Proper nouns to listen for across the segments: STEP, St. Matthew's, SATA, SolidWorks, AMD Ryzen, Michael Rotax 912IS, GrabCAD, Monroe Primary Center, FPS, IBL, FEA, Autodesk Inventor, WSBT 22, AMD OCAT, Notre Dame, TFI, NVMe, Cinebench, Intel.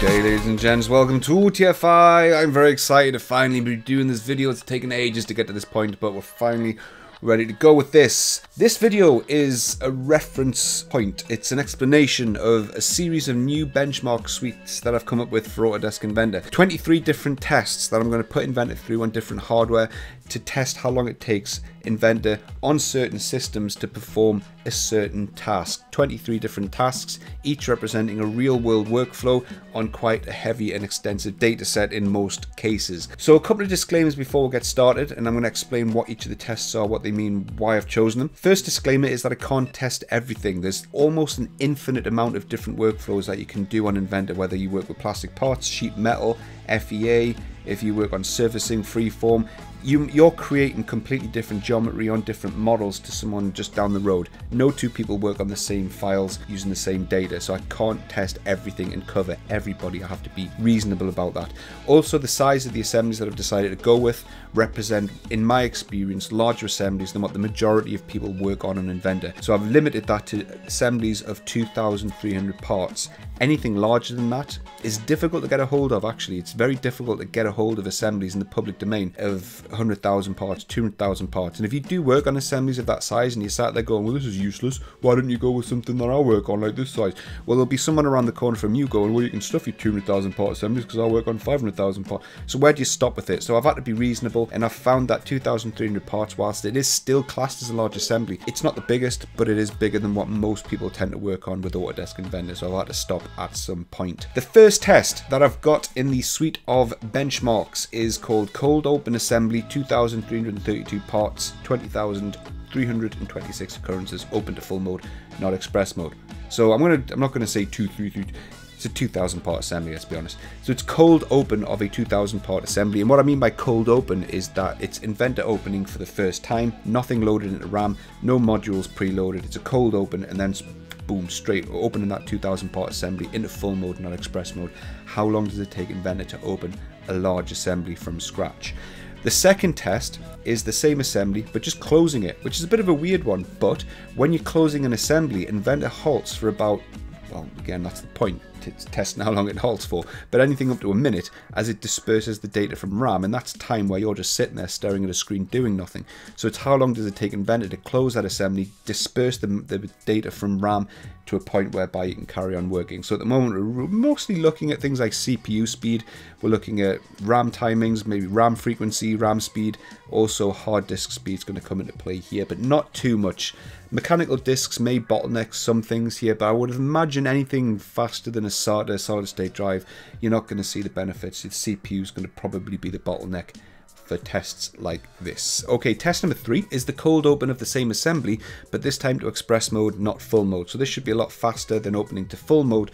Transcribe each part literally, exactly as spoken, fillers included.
Good day, ladies and gents, welcome to T F I. I'm very excited to finally be doing this video. It's taken ages to get to this point, but we're finally ready to go with this. This video is a reference point. It's an explanation of a series of new benchmark suites that I've come up with for Autodesk Inventor. twenty-three different tests that I'm going to put Inventor through on different hardware to test how long it takes Inventor on certain systems to perform a certain task. twenty-three different tasks, each representing a real-world workflow on quite a heavy and extensive data set in most cases. So a couple of disclaimers before we get started, and I'm going to explain what each of the tests are, what they mean, why I've chosen them. First disclaimer is that I can't test everything. There's almost an infinite amount of different workflows that you can do on Inventor, whether you work with plastic parts, sheet metal, F E A, if you work on surfacing, freeform. You, you're creating completely different geometry on different models to someone just down the road. No two people work on the same files using the same data, so I can't test everything and cover everybody. I have to be reasonable about that. Also, the size of the assemblies that I've decided to go with represent, in my experience, larger assemblies than what the majority of people work on an Inventor. So I've limited that to assemblies of two thousand three hundred parts. Anything larger than that is difficult to get a hold of, actually. It's very difficult to get a hold of assemblies in the public domain of one hundred thousand parts, two hundred thousand parts. And if you do work on assemblies of that size and you sat there going, well, this is useless, why don't you go with something that I work on like this size? Well, there'll be someone around the corner from you going, well, you can stuff your two hundred thousand part assemblies because I work on five hundred thousand parts. So where do you stop with it? So I've had to be reasonable, and I've found that two thousand three hundred parts, whilst it is still classed as a large assembly, it's not the biggest, but it is bigger than what most people tend to work on with Autodesk Inventor. So I've had to stop at some point. The first test that I've got in the suite of benchmarks is called Cold Open Assembly two thousand three hundred thirty-two parts, twenty thousand three hundred twenty-six occurrences, open to full mode, not express mode. So I'm gonna, I'm not gonna say two, three, three. It's a two thousand part assembly, let's be honest. So it's cold open of a two thousand part assembly. And what I mean by cold open is that it's Inventor opening for the first time, nothing loaded into RAM, no modules preloaded. It's a cold open, and then boom, straight, opening that two thousand part assembly into full mode, not express mode. How long does it take Inventor to open a large assembly from scratch? The second test is the same assembly, but just closing it, which is a bit of a weird one, but when you're closing an assembly, Inventor halts for about, well, again, that's the point, it's testing how long it halts for, but anything up to a minute as it disperses the data from RAM, and that's time where you're just sitting there staring at a screen doing nothing. So it's how long does it take Inventor to close that assembly, disperse the, the data from RAM to a point whereby you can carry on working. So at the moment we're mostly looking at things like C P U speed, we're looking at RAM timings, maybe RAM frequency, RAM speed, also hard disk speed is going to come into play here, but not too much. Mechanical disks may bottleneck some things here, but I would imagine anything faster than a SATA solid state drive, you're not going to see the benefits. The C P U is going to probably be the bottleneck for tests like this. Okay, test number three is the cold open of the same assembly, but this time to express mode, not full mode. So this should be a lot faster than opening to full mode,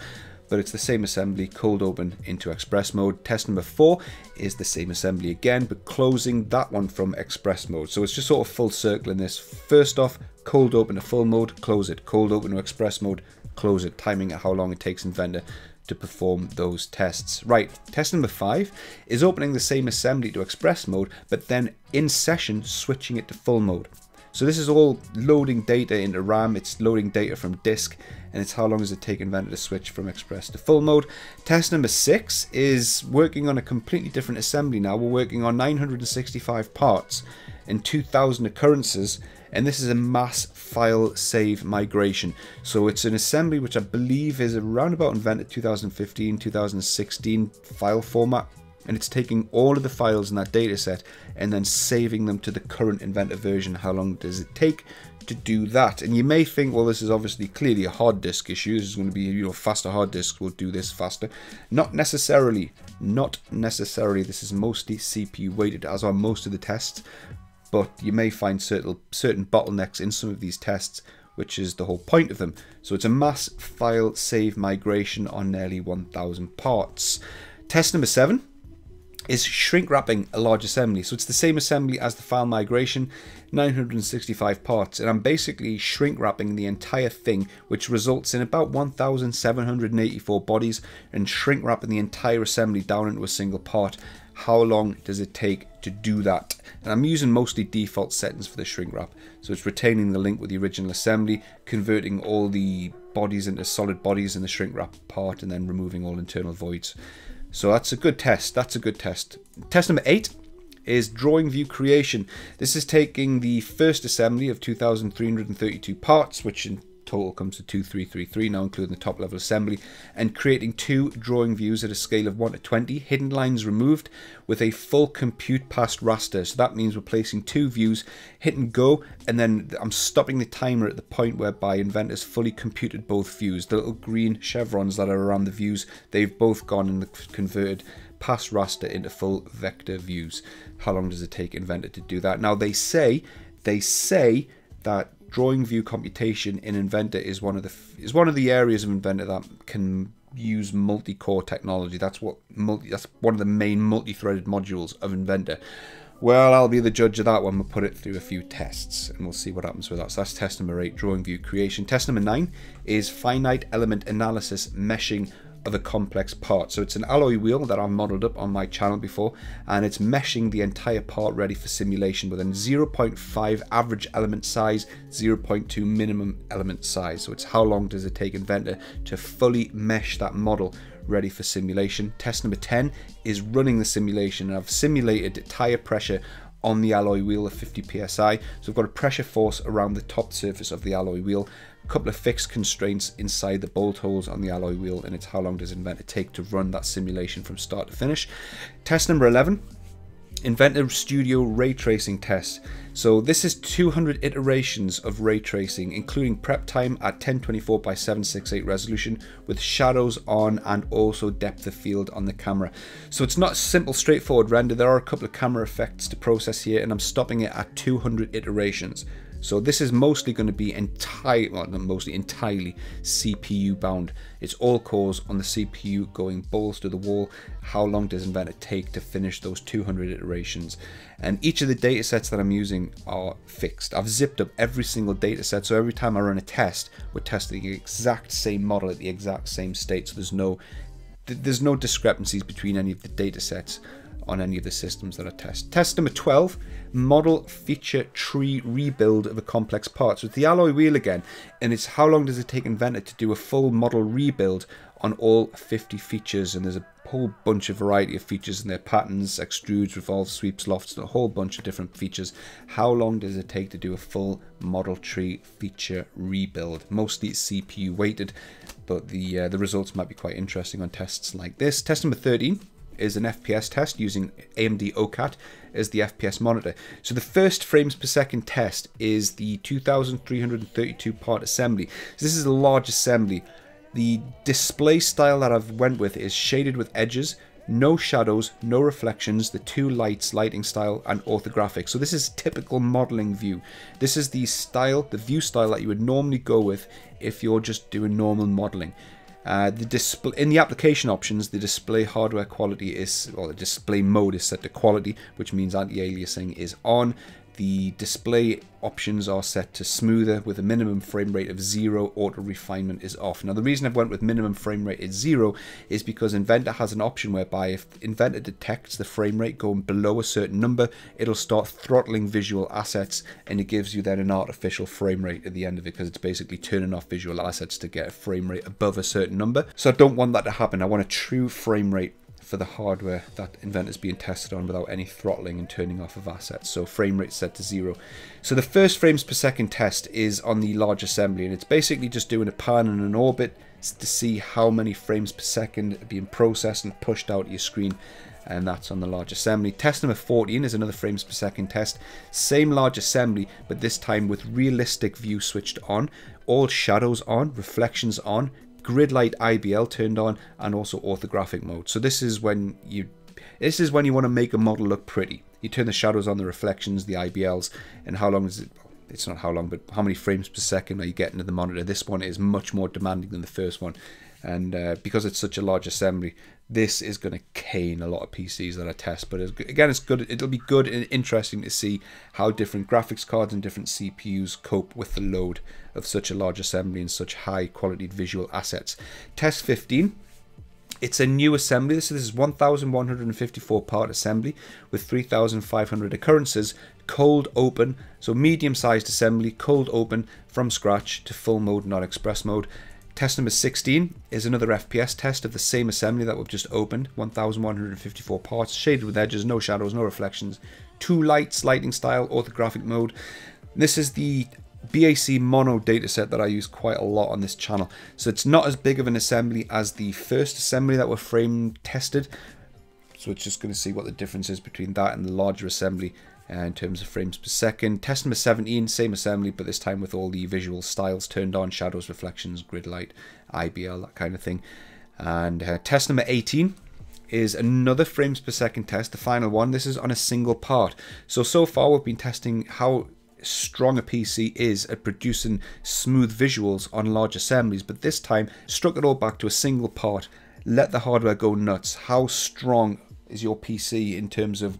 but it's the same assembly, cold open into express mode. Test number four is the same assembly again, but closing that one from express mode. So it's just sort of full circle in this. First off, cold open to full mode, close it. Cold open to express mode, close it. Timing at how long it takes Inventor to perform those tests. Right, test number five is opening the same assembly to express mode, but then in session, switching it to full mode. So this is all loading data into RAM, it's loading data from disk, and it's how long does it take Inventor to switch from express to full mode. Test number six is working on a completely different assembly now. We're working on nine hundred sixty-five parts and two thousand occurrences, and this is a mass file save migration. So it's an assembly which I believe is around about Inventor two thousand fifteen, two thousand sixteen file format, and it's taking all of the files in that data set and then saving them to the current Inventor version. How long does it take to do that? And you may think, well, this is obviously clearly a hard disk issue. This is going to be, you know, faster hard disk will do this faster. Not necessarily, not necessarily. This is mostly C P U weighted, as are most of the tests, but you may find certain, certain bottlenecks in some of these tests, which is the whole point of them. So it's a mass file save migration on nearly one thousand parts. Test number seven is shrink wrapping a large assembly. So it's the same assembly as the file migration, nine hundred sixty-five parts, and I'm basically shrink wrapping the entire thing, which results in about one thousand seven hundred eighty-four bodies, and shrink wrapping the entire assembly down into a single part. How long does it take to do that? And I'm using mostly default settings for the shrink wrap. So it's retaining the link with the original assembly, converting all the bodies into solid bodies in the shrink wrap part, and then removing all internal voids. So that's a good test. That's a good test. Test number eight is drawing view creation. This is taking the first assembly of two thousand three hundred thirty-two parts, which in total comes to two thousand three hundred thirty-three now, including the top level assembly, and creating two drawing views at a scale of one to twenty, hidden lines removed, with a full compute past raster. So that means we're placing two views, hit and go, and then I'm stopping the timer at the point whereby Inventor's fully computed both views. The little green chevrons that are around the views, they've both gone and converted past raster into full vector views. How long does it take Inventor to do that? Now they say, they say that drawing view computation in Inventor is one of the is one of the areas of Inventor that can use multi-core technology. That's what multi. That's one of the main multi-threaded modules of Inventor. Well, I'll be the judge of that when we put it through a few tests, and we'll see what happens with that. So that's test number eight, drawing view creation. Test number nine is finite element analysis, meshing of a complex part. So it's an alloy wheel that I've modeled up on my channel before, and it's meshing the entire part ready for simulation with a zero point five average element size, zero point two minimum element size. So it's how long does it take Inventor to fully mesh that model ready for simulation. Test number ten is running the simulation, and I've simulated tire pressure on the alloy wheel of fifty P S I. So I've got a pressure force around the top surface of the alloy wheel, couple of fixed constraints inside the bolt holes on the alloy wheel, and it's how long does Inventor take to run that simulation from start to finish. Test number eleven, Inventor Studio Ray Tracing Test. So this is two hundred iterations of ray tracing, including prep time at ten twenty-four by seven sixty-eight resolution with shadows on and also depth of field on the camera. So it's not a simple straightforward render. There are a couple of camera effects to process here, and I'm stopping it at two hundred iterations. So this is mostly going to be entirely, well, not mostly, entirely C P U bound. It's all cores on the C P U going balls to the wall. How long does Inventor take to finish those two hundred iterations? And each of the data sets that I'm using are fixed. I've zipped up every single data set. So every time I run a test, we're testing the exact same model at the exact same state. So there's no, there's no discrepancies between any of the data sets on any of the systems that I test. Test number twelve, model feature tree rebuild of a complex part. So it's the alloy wheel again, and it's how long does it take Inventor to do a full model rebuild on all fifty features, and there's a whole bunch of variety of features in their patterns, extrudes, revolves, sweeps, lofts, and a whole bunch of different features. How long does it take to do a full model tree feature rebuild? Mostly C P U weighted, but the, uh, the results might be quite interesting on tests like this. Test number thirteen, is an F P S test using A M D OCAT as the F P S monitor. So the first frames per second test is the two thousand three hundred thirty-two part assembly. So this is a large assembly. The display style that I've went with is shaded with edges, no shadows, no reflections, the two lights, lighting style, and orthographic. So this is typical modeling view. This is the style, the view style that you would normally go with if you're just doing normal modeling. Uh, the display in the application options, the display hardware quality is, or the display mode is set to quality, which means anti-aliasing is on. The display options are set to smoother with a minimum frame rate of zero, auto refinement is off. Now the reason I've went with minimum frame rate is zero is because Inventor has an option whereby if Inventor detects the frame rate going below a certain number, it'll start throttling visual assets, and it gives you then an artificial frame rate at the end of it, because it's basically turning off visual assets to get a frame rate above a certain number. So I don't want that to happen. I want a true frame rate for the hardware that Inventor's being tested on without any throttling and turning off of assets. So frame rate set to zero. So the first frames per second test is on the large assembly, and it's basically just doing a pan and an orbit to see how many frames per second are being processed and pushed out to your screen, and that's on the large assembly. Test number fourteen is another frames per second test. Same large assembly, but this time with realistic view switched on, all shadows on, reflections on, grid light I B L turned on, and also orthographic mode. So this is when you this is when you want to make a model look pretty. You turn the shadows on, the reflections, the I B Ls, and how long is it? It's not how long, but how many frames per second are you getting to the monitor? This one is much more demanding than the first one, and uh, because it's such a large assembly, this is going to cane a lot of P Cs that I test. But it's, again, it's good. It'll be good and interesting to see how different graphics cards and different C P Us cope with the load of such a large assembly and such high quality visual assets. Test fifteen. It's a new assembly. So this is one thousand one hundred fifty-four part assembly with three thousand five hundred occurrences, cold open. So medium sized assembly, cold open from scratch to full mode, not express mode. Test number sixteen is another F P S test of the same assembly that we've just opened. one thousand one hundred fifty-four parts, shaded with edges, no shadows, no reflections. Two lights, lighting style, orthographic mode. This is the B A C mono dataset that I use quite a lot on this channel. So it's not as big of an assembly as the first assembly that were frame tested. So it's just going to see what the difference is between that and the larger assembly uh, in terms of frames per second. Test number seventeen, same assembly, but this time with all the visual styles turned on, shadows, reflections, grid light, I B L, that kind of thing. And uh, test number eighteen is another frames per second test, the final one. This is on a single part. So, so far we've been testing how strong a P C is at producing smooth visuals on large assemblies, but this time struck it all back to a single part. Let the hardware go nuts. How strong is your P C in terms of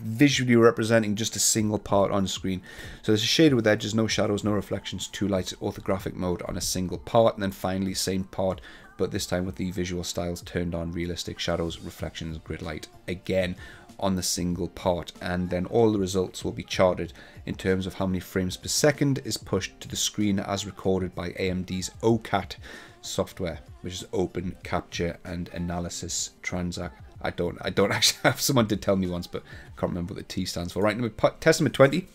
visually representing just a single part on screen? So this is shaded with edges, no shadows, no reflections, two lights, orthographic mode on a single part, and then finally same part, but this time with the visual styles turned on, realistic shadows, reflections, grid light again on the single part. And then all the results will be charted in terms of how many frames per second is pushed to the screen as recorded by A M D's OCAT software, which is Open Capture and Analysis Transact. I don't I don't actually have, someone did tell me once, but I can't remember what the T stands for. Right, number, test number twenty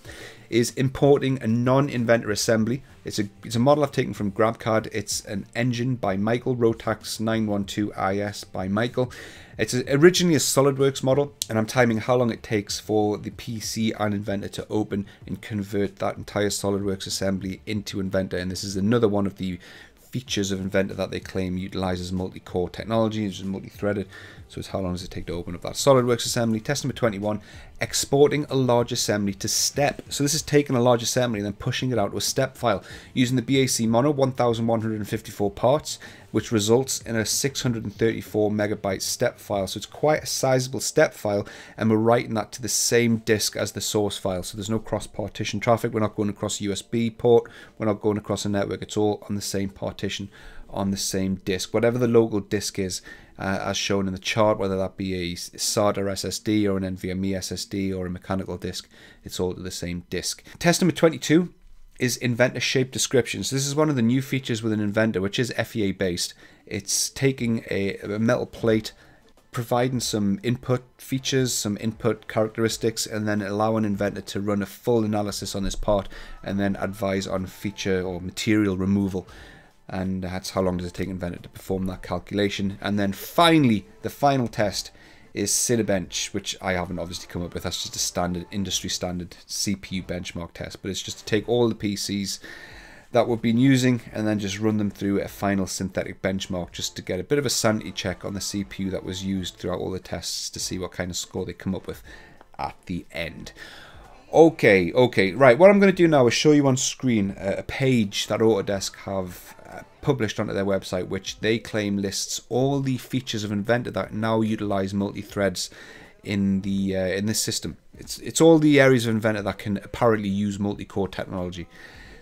is importing a non-inventor assembly. It's a, it's a model I've taken from GrabCAD. It's an engine by Michael, Rotax nine one two I S by Michael. It's a, originally a SolidWorks model, and I'm timing how long it takes for the P C and Inventor to open and convert that entire SolidWorks assembly into Inventor. And this is another one of the features of Inventor that they claim utilizes multi-core technology, which is multi-threaded. So it's how long does it take to open up that SolidWorks assembly. Test number twenty-one, exporting a large assembly to STEP. So this is taking a large assembly and then pushing it out to a STEP file using the B A C mono, one thousand one hundred fifty-four parts, which results in a six hundred thirty-four megabyte STEP file. So it's quite a sizable STEP file, and we're writing that to the same disk as the source file. So there's no cross partition traffic. We're not going across a U S B port. We're not going across a network. It's all on the same partition, on the same disk, whatever the local disk is, uh, as shown in the chart, whether that be a SATA S S D or an NVMe S S D or a mechanical disk, it's all to the same disk. Test number twenty-two is Inventor shape descriptions. This is one of the new features with an Inventor, which is F E A based. It's taking a, a metal plate, providing some input features, some input characteristics, and then allow an Inventor to run a full analysis on this part and then advise on feature or material removal. And that's how long does it take Inventor to perform that calculation. And then finally, the final test is Cinebench, which I haven't obviously come up with. That's just a standard, industry standard C P U benchmark test. But it's just to take all the P Cs that we've been using and then just run them through a final synthetic benchmark, just to get a bit of a sanity check on the C P U that was used throughout all the tests to see what kind of score they come up with at the end. Okay, okay, right. What I'm going to do now is show you on screen a page that Autodesk have published onto their website, which they claim lists all the features of Inventor that now utilize multi-threads in the uh, in this system. It's it's all the areas of Inventor that can apparently use multi-core technology.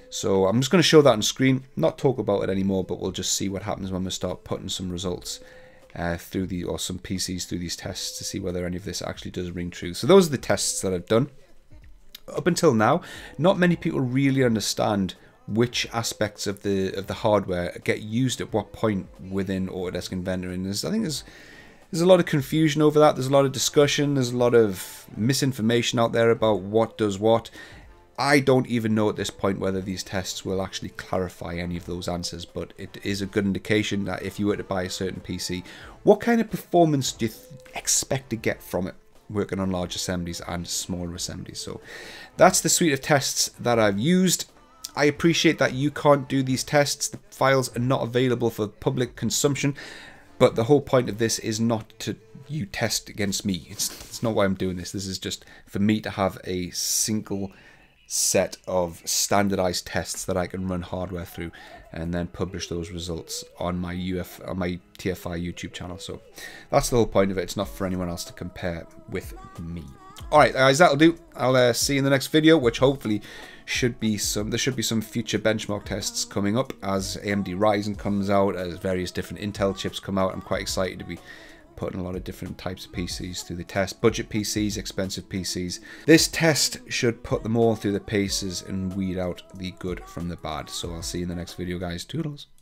So I'm just going to show that on screen, not talk about it anymore, but we'll just see what happens when we start putting some results Uh, through the or some P Cs through these tests to see whether any of this actually does ring true. So those are the tests that I've done. Up until now, not many people really understand which aspects of the of the hardware get used at what point within Autodesk Inventor, and there's, I think there's there's a lot of confusion over that. There's a lot of discussion. There's a lot of misinformation out there about what does what. I don't even know at this point whether these tests will actually clarify any of those answers, but it is a good indication that if you were to buy a certain P C, what kind of performance do you expect to get from it working on large assemblies and smaller assemblies? So that's the suite of tests that I've used. I appreciate that you can't do these tests. The files are not available for public consumption, but the whole point of this is not to you test against me. It's, it's not why I'm doing this. This is just for me to have a single set of standardized tests that I can run hardware through and then publish those results on my U F on my T F I YouTube channel. So that's the whole point of it. It's not for anyone else to compare with me. All right, guys, that'll do. I'll uh, see you in the next video, which hopefully should be some, there should be some future benchmark tests coming up as A M D Ryzen comes out, as various different Intel chips come out. I'm quite excited to be putting a lot of different types of P Cs through the test. Budget P Cs, expensive P Cs. This test should put them all through the paces and weed out the good from the bad. So I'll see you in the next video, guys. Toodles.